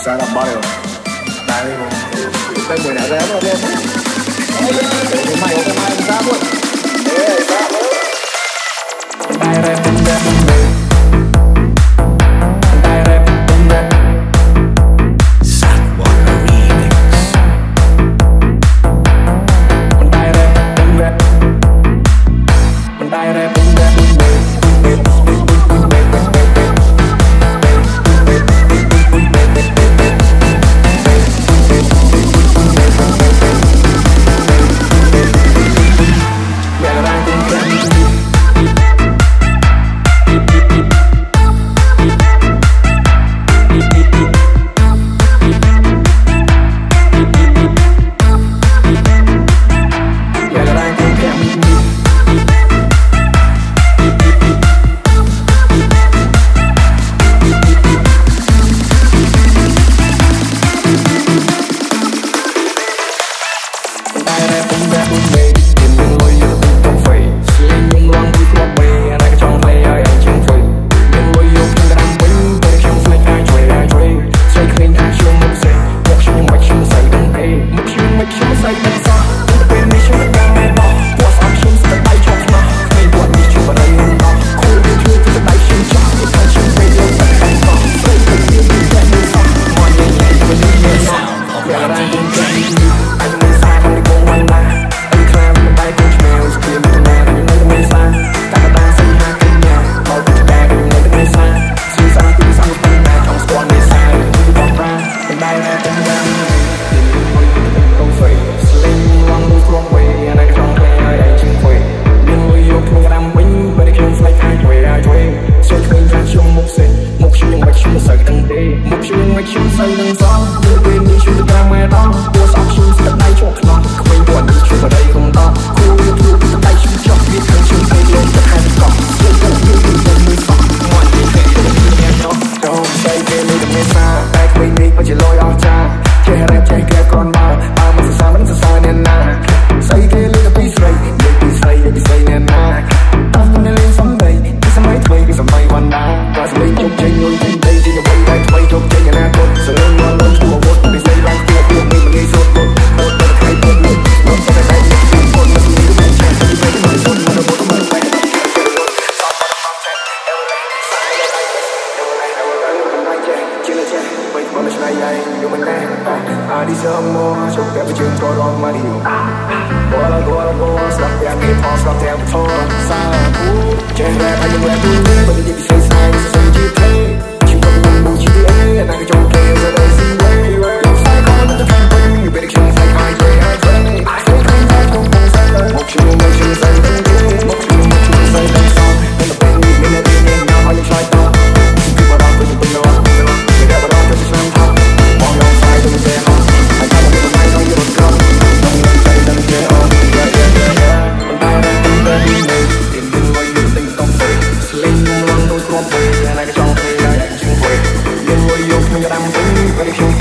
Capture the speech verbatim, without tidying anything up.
usar varios. Está buena, ¿verdad? But if you